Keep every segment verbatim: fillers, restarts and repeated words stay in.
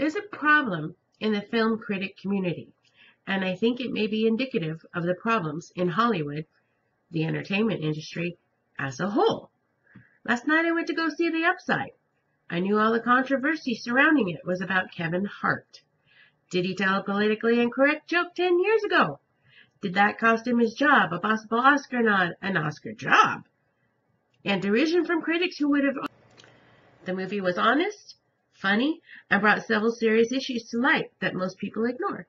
There's a problem in the film critic community, and I think it may be indicative of the problems in Hollywood, the entertainment industry, as a whole. Last night I went to go see The Upside. I knew all the controversy surrounding it was about Kevin Hart. Did he tell a politically incorrect joke ten years ago? Did that cost him his job, a possible Oscar nod, an Oscar job, and derision from critics who would have... The movie was honest, funny, and brought several serious issues to light that most people ignore.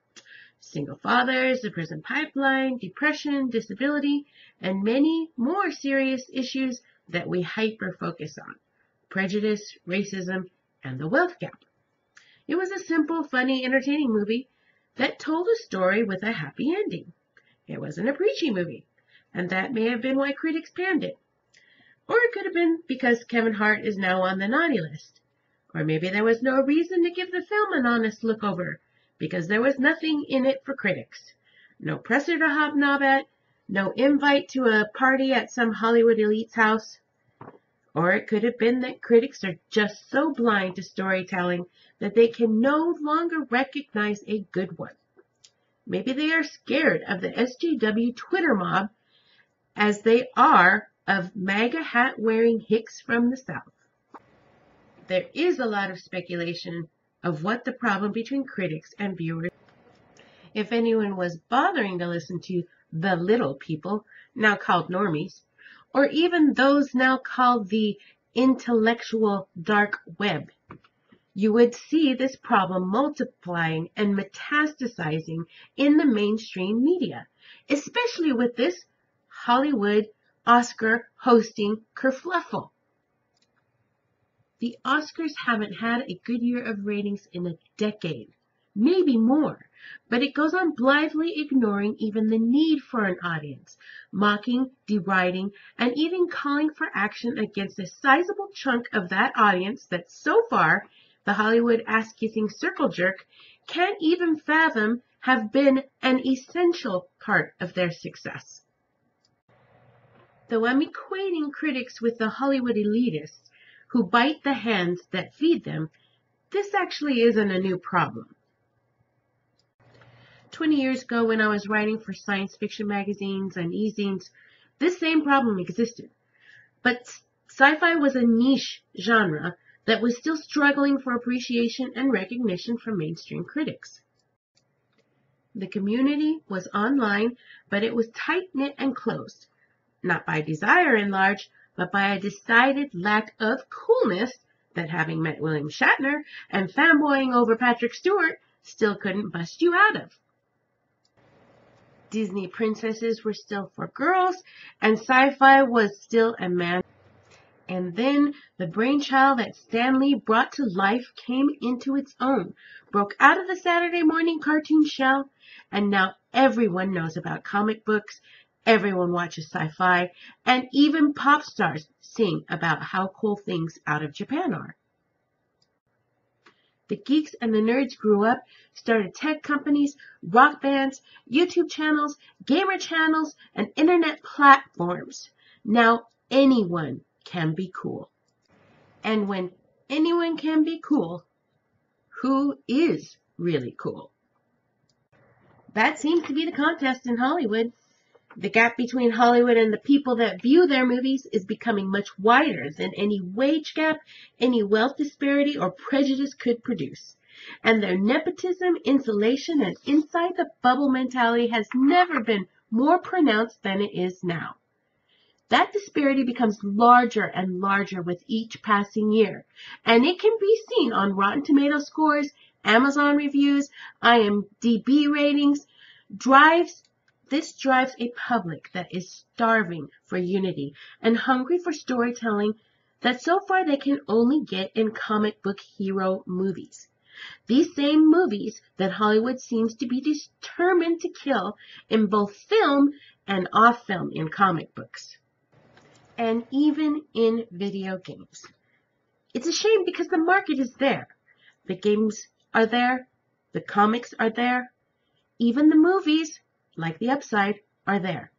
Single fathers, the prison pipeline, depression, disability, and many more serious issues that we hyper-focus on. Prejudice, racism, and the wealth gap. It was a simple, funny, entertaining movie that told a story with a happy ending. It wasn't a preachy movie, and that may have been why critics panned it. Or it could have been because Kevin Hart is now on the naughty list. Or maybe there was no reason to give the film an honest look over, because there was nothing in it for critics. No presser to hobnob at, no invite to a party at some Hollywood elite's house. Or it could have been that critics are just so blind to storytelling that they can no longer recognize a good one. Maybe they are scared of the S J W Twitter mob as they are of MAGA hat-wearing hicks from the South. There is a lot of speculation of what the problem between critics and viewers. If anyone was bothering to listen to the little people, now called normies, or even those now called the intellectual dark web, you would see this problem multiplying and metastasizing in the mainstream media, especially with this Hollywood Oscar hosting kerfluffle. The Oscars haven't had a good year of ratings in a decade, maybe more, but it goes on blithely ignoring even the need for an audience, mocking, deriding, and even calling for action against a sizable chunk of that audience that so far the Hollywood ass-kissing circle jerk can't even fathom have been an essential part of their success. Though I'm equating critics with the Hollywood elitists who bite the hands that feed them, this actually isn't a new problem. twenty years ago, when I was writing for science fiction magazines and e-zines, this same problem existed. But sci-fi was a niche genre that was still struggling for appreciation and recognition from mainstream critics. The community was online, but it was tight-knit and closed, not by desire in large, but by a decided lack of coolness that, having met William Shatner and fanboying over Patrick Stewart, still couldn't bust you out of. Disney princesses were still for girls, and sci-fi was still a man. And then the brainchild that Stan Lee brought to life came into its own, broke out of the Saturday morning cartoon shell, and now everyone knows about comic books, everyone watches sci-fi, and even pop stars sing about how cool things out of Japan are. The geeks and the nerds grew up, started tech companies, rock bands, YouTube channels, gamer channels, and internet platforms. Now anyone can be cool. And when anyone can be cool, who is really cool? That seems to be the contest in Hollywood. The gap between Hollywood and the people that view their movies is becoming much wider than any wage gap, any wealth disparity, or prejudice could produce. And their nepotism, insulation, and inside the bubble mentality has never been more pronounced than it is now. That disparity becomes larger and larger with each passing year, and it can be seen on Rotten Tomatoes scores, Amazon reviews, I M D B ratings, drives. This drives a public that is starving for unity and hungry for storytelling that so far they can only get in comic book hero movies. These same movies that Hollywood seems to be determined to kill in both film and off film in comic books. And even in video games. It's a shame because the market is there. The games are there. The comics are there. Even the movies, like The Upside, are there.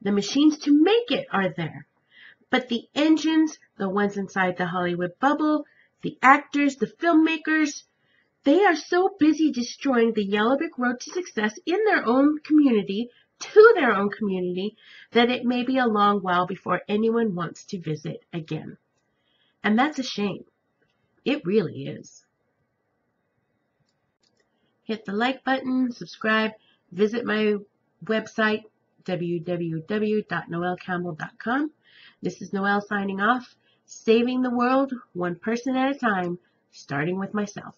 The machines to make it are there. But the engines, the ones inside the Hollywood bubble, the actors, the filmmakers, They are so busy destroying the yellow brick road to success in their own community, to their own community, that it may be a long while before anyone wants to visit again. And that's a shame. It really is. Hit the like button, subscribe, visit my website, w w w dot noelle campbell dot com. This is Noelle signing off, saving the world one person at a time, starting with myself.